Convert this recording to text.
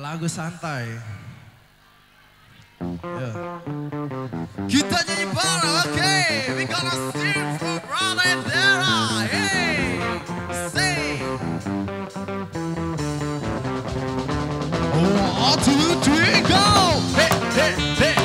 Lagu santai. Yeah. Kita nyanyi bareng, oke. Okay. We gonna sing for brother and Dara. Hey, say. Oh, 1, 2, 3, go. Hey, hey, hey.